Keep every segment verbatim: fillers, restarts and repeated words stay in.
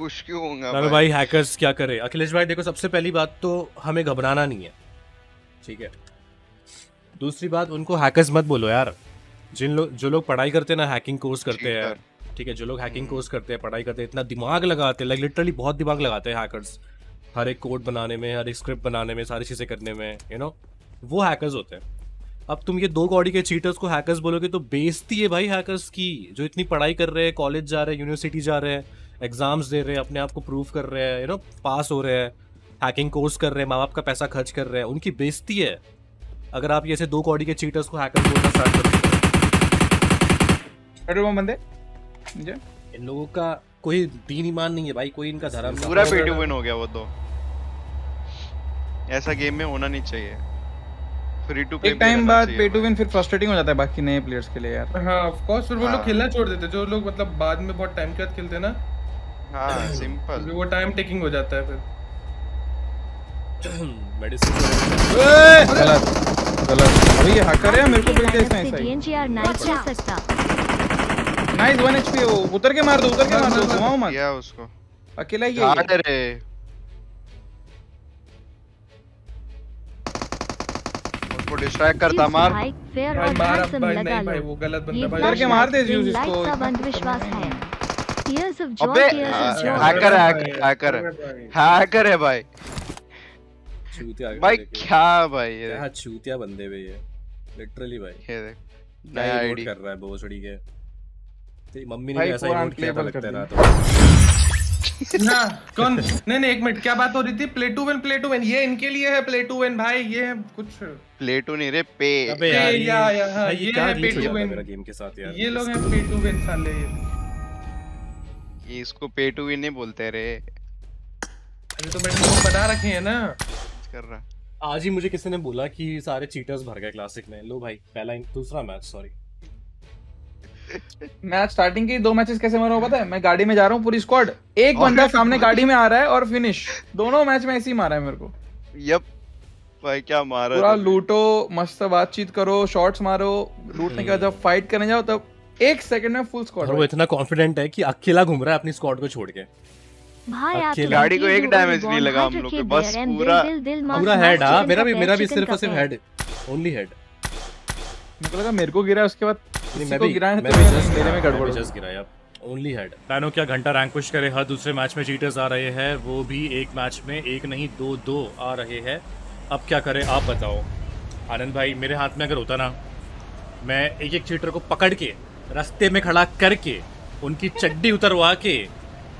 खुश क्यों होगा भाई? भाई हैकर्स क्या करे? अखिलेश भाई देखो, सबसे पहली बात तो हमें घबराना नहीं है, ठीक है। दूसरी बात, उनको हैकर्स मत बोलो यार। जिन लोग जो लोग पढ़ाई करते हैं ना, हैकिंग कोर्स करते हैं, ठीक है, जो लोग हैकिंग कोर्स करते हैं, पढ़ाई करते हैं, इतना दिमाग लगाते हैं, लाइक लिटरली बहुत दिमाग लगाते हैं हैकर्स, हर एक कोड बनाने में, हर एक स्क्रिप्ट बनाने में, सारी चीज़ें करने में, यू नो, वो हैकर्स होते हैं। अब तुम ये दो कौड़ी के चीटर्स को हैकर्स बोलोगे तो बेइज्जती है भाई हैकर्स की, जो इतनी पढ़ाई कर रहे हैं, कॉलेज जा रहे हैं, यूनिवर्सिटी जा रहे हैं, एग्जाम्स दे रहे हैं, अपने आप को प्रूव कर रहे हैं, यू नो, पास हो रहे हैं, हैकिंग कोर्स कर रहे हैं, माँ बाप का पैसा खर्च कर रहे हैं, उनकी बेइज्जती है अगर आप ऐसे दो कौड़ी के चीटर्स को हैकर्स बोलना स्टार्ट कर दो। बंदे इन लोगों का कोई दीन ईमान नहीं है भाई, कोई इनका धर्म नहीं है, पूरा पेटी विन हो गया वो तो। ऐसा गेम में होना नहीं चाहिए। फ्री टू प्ले एक टाइम बाद पे टू विन फिर फ्रस्ट्रेटिंग हो जाता है बाकी नए प्लेयर्स के लिए यार। हां ऑफ कोर्स, फिर वो लोग खेलना छोड़ देते हैं, जो लोग मतलब बाद में बहुत टाइम के बाद खेलते हैं ना। हां सिंपल, वो टाइम टेकिंग हो जाता है फिर। मेडिसिन गलत गलत अभी ये हैकर है, मेरे को बिल्कुल ऐसा ही डीएनजीआर नाइस है सस्ता नाइस वन एच पी। वो उतर के मार दो, उतर के मार दो, घुमाओ मत क्या उसको, अकेला ये हार्ड है। डिस्ट्रैक्ट करता मार भाई, मार भाई, नहीं भाई वो गलत बंदा भाई, करके मार दे यूज इसको। अंधविश्वास है, years of joy, years of hacker hacker hacker है भाई, चूतिया भाई क्या भाई, ये क्या चूतिया बंदे भाई, ये लिटरली भाई ये देख नया आईडी कर रहा है भोसड़ी के, तेरी मम्मी ने ऐसा ही प्लेबल कर देना तो ना कौन। नहीं नहीं एक मिनट, क्या बात हो रही थी? Play to win, play to win ये इनके लिए है, प्ले टू विन भाई ये है कुछ प्ले टू नहीं रे पे पे या या, या हाँ, ये है पे टू विन मेरा गेम के साथ यार, ये लोग हैं पे टू विन साले, ये ये इसको पे टू विन नहीं बोलते रे। अरे तो मैंने वो बना रखे हैं ना, कर रहा। आज ही मुझे किसी ने बोला कि सारे चीटर्स भर गए क्लासिक में। लो भाई पहला दूसरा मैच, सॉरी मैं आज स्टार्टिंग के दो मैचेस कैसे मारा पता है? मैं गाड़ी में जा रहा हूँ, पूरी स्क्वाड, एक बंदा सामने गाड़ी में आ रहा है और फिनिश, दोनों मैच में ऐसे ही मारा है मेरे को। यप भाई क्या मारा, पूरा लूटो, मस्त बातचीत करो, शॉट्स मारो, लूटने के बाद जब फाइट करने जाओ तब एक सेकंड में फुल स्क्वाड। वो इतना कॉन्फिडेंट है कि अकेला घूम रहा है अपनी स्क्वाड को छोड़ के भाई, गाड़ी को एक डैमेज नहीं लगा हम लोग को, बस पूरा पूरा हेड, हां मेरा भी मेरा भी सिर्फ और सिर्फ हेड, ओनली हेड। मुझे लगा मेरे को गिरा, उसके बाद मैं भी गिरा है, जस्ट मेरे में गड़बड़ जस्ट गिरा है ओनली हेड। पैनो क्या घंटा रैंक पुश करे, हर दूसरे मैच में चीटर्स आ रहे हैं, वो भी एक मैच में एक नहीं दो दो आ रहे हैं। अब क्या करें आप बताओ आनंद भाई? मेरे हाथ में अगर होता ना, मैं एक एक चीटर को पकड़ के रास्ते में खड़ा करके उनकी चड्डी उतरवा के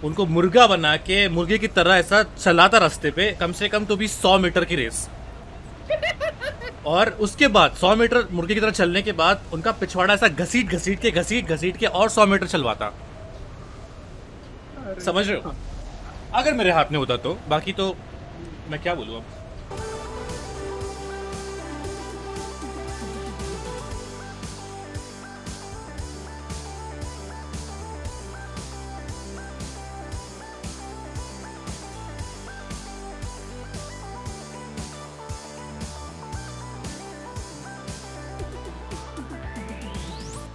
उनको मुर्गा बना के मुर्गे की तरह ऐसा चलाता रास्ते पे, कम से कम तो भी सौ मीटर की रेस, और उसके बाद सौ मीटर मुर्गी की तरह चलने के बाद उनका पिछवाड़ा ऐसा घसीट घसीट के घसीट घसीट के और सौ मीटर चलवाता, समझ रहे हो? अगर मेरे हाथ में होता तो, बाकी तो मैं क्या बोलूँ अब।